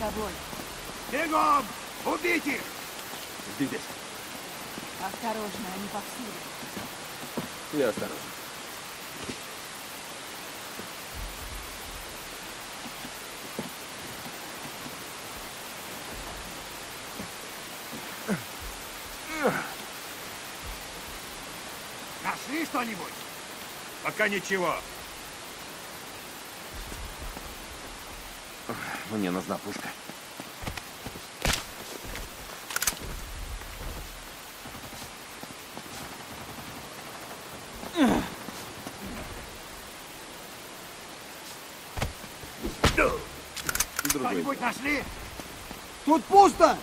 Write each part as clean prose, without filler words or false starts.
тобой. Бегом! Убить их! Жди здесь. Осторожно, они повсюду. Я осторожен. Нашли что-нибудь? Пока ничего. Мне нужна пушка. Что-нибудь нашли? Тут пусто!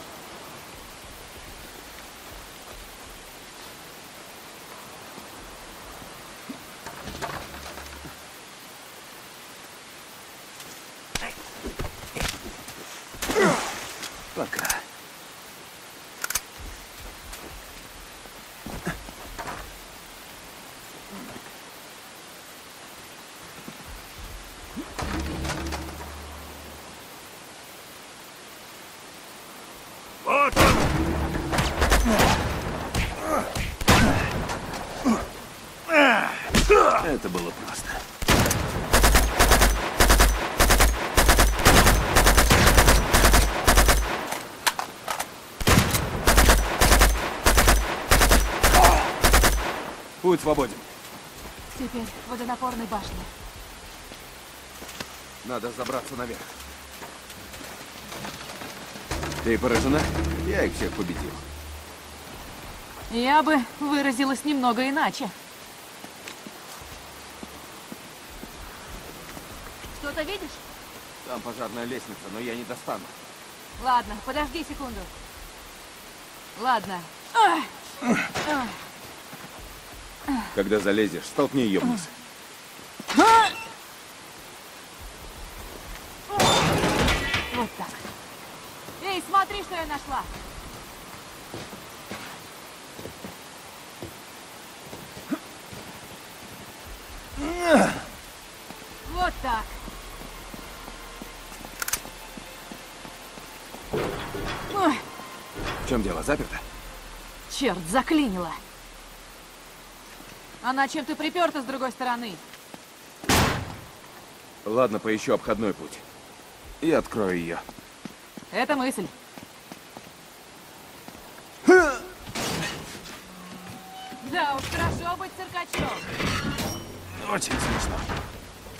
Пока. Вот он! Это было просто. Путь свободен. Теперь водонапорной башни. Надо забраться наверх. Ты поражена? Я их всех победил. Я бы выразилась немного иначе. Что-то видишь? Там пожарная лестница, но я не достану. Ладно, подожди секунду. Ладно. Когда залезешь, столкни ее вниз. Вот так. Эй, смотри, что я нашла. Вот так. Ой. В чем дело, заперто? Черт, заклинило. Она чем-то приперта с другой стороны. Ладно, поищу обходной путь. И открою ее. Это мысль. Да уж, хорошо быть циркачом. Очень смешно.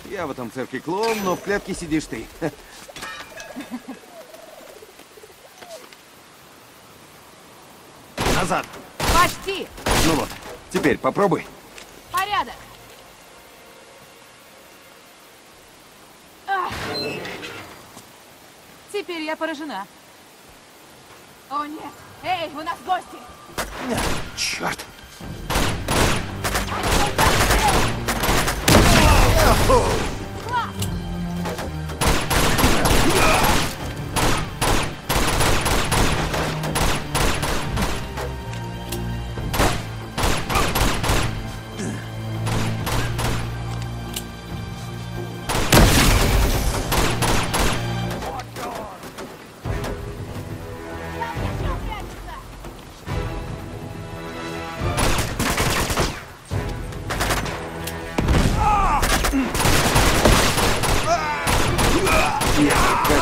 Я в этом цирке клоун, но в клетке сидишь ты. Назад. Почти. Ну вот, теперь попробуй. Порядок. Ах. Теперь я поражена. О нет! Эй, у нас гости! Черт!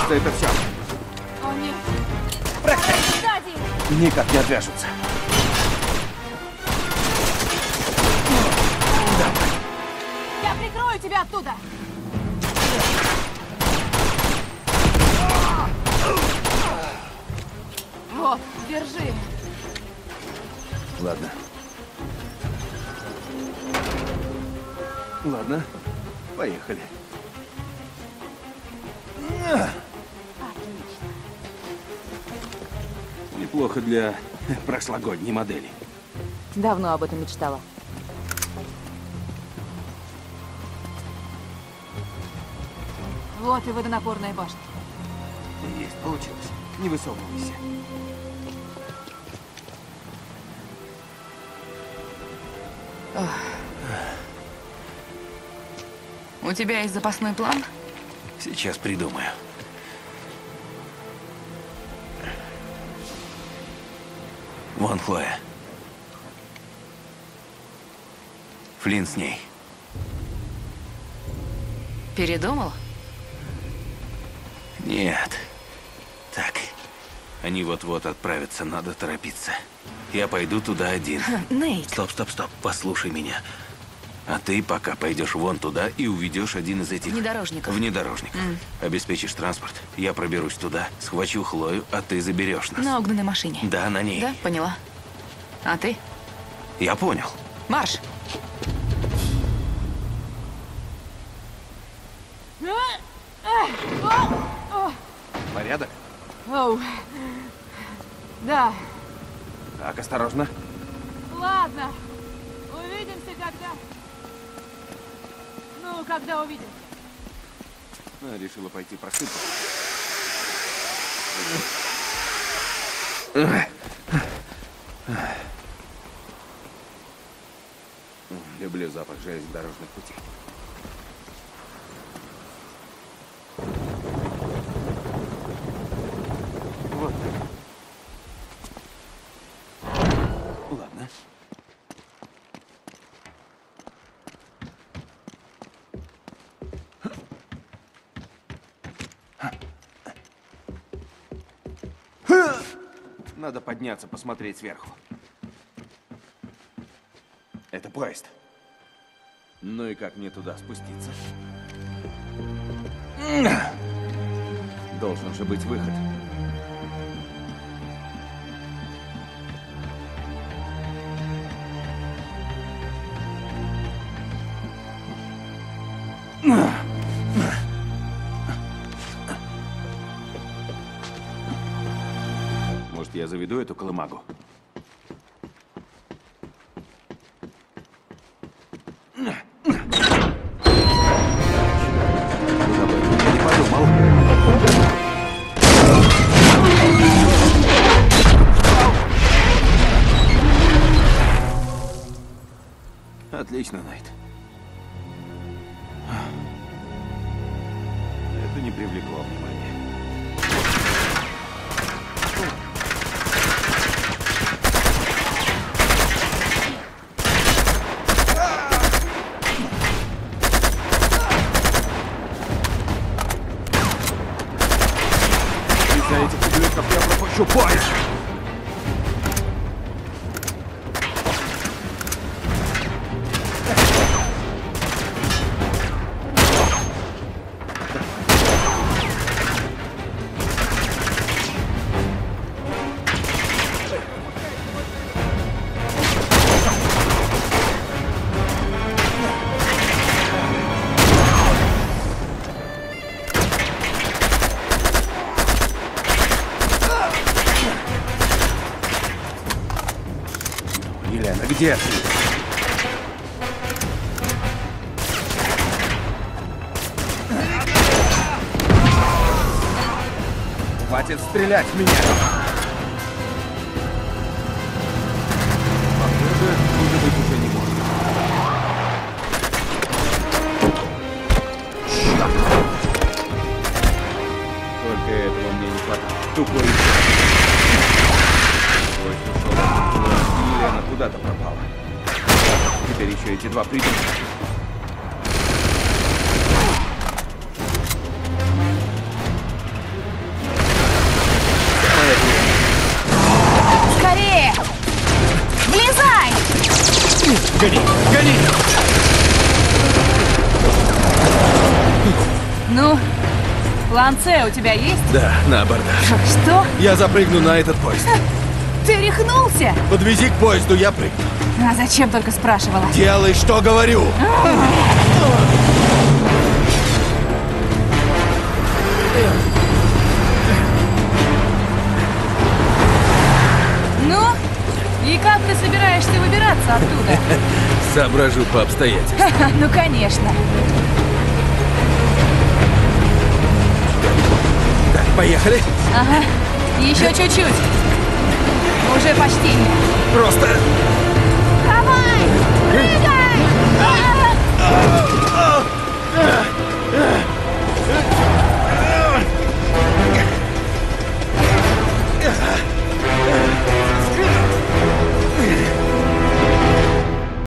Это все. О, нет. Никак не отвяжутся. Я прикрою тебя оттуда. Вот, держи. Ладно. Ладно, поехали. Плохо для прошлогодней модели. Давно об этом мечтала. Вот и водонапорная башня. Есть, получилось. Не высовывайся. У тебя есть запасной план? Сейчас придумаю. Вон Хлоя. Флинн с ней. Передумал? Нет. Так, они вот-вот отправятся, надо торопиться. Я пойду туда один. Нейт. Стоп. Послушай меня. А ты пока пойдешь вон туда и уведешь один из этих... Внедорожников. Внедорожников. Обеспечишь транспорт, я проберусь туда, схвачу Хлою, а ты заберешь нас. На угнанной машине. Да, на ней. Да, поняла. А ты? Я понял. Марш! Порядок? Оу. Да. Так, осторожно. Ладно. Увидимся, когда... Ну, когда увидимся. Решила пойти просыпаться. Люблю запах железнодорожных путей. Вот так. Ладно. Надо подняться, посмотреть сверху. Это поезд. Ну и как мне туда спуститься? Должен же быть выход. Может, я заведу эту колымагу? Отлично, Найт. Это не привлекло внимания. Из-за этих ублюдков я пропущу поезд! Где ты? Хватит стрелять в меня! Похоже, хуже быть уже не может. Только этого мне не хватает. Тупой. Она куда-то пропала. Теперь еще эти два придурка. Скорее! Влезай! Гони! Ну, план С у тебя есть? Да, на абордаж. Что? Я запрыгну на этот поезд. Ты рехнулся? Подвези к поезду, я прыгну. А зачем только спрашивала? Делай, что говорю. Ну, и как ты собираешься выбираться оттуда? Соображу по обстоятельствам. Ну, конечно. Так, поехали. Ага, еще чуть-чуть. Уже почти. Просто... Давай!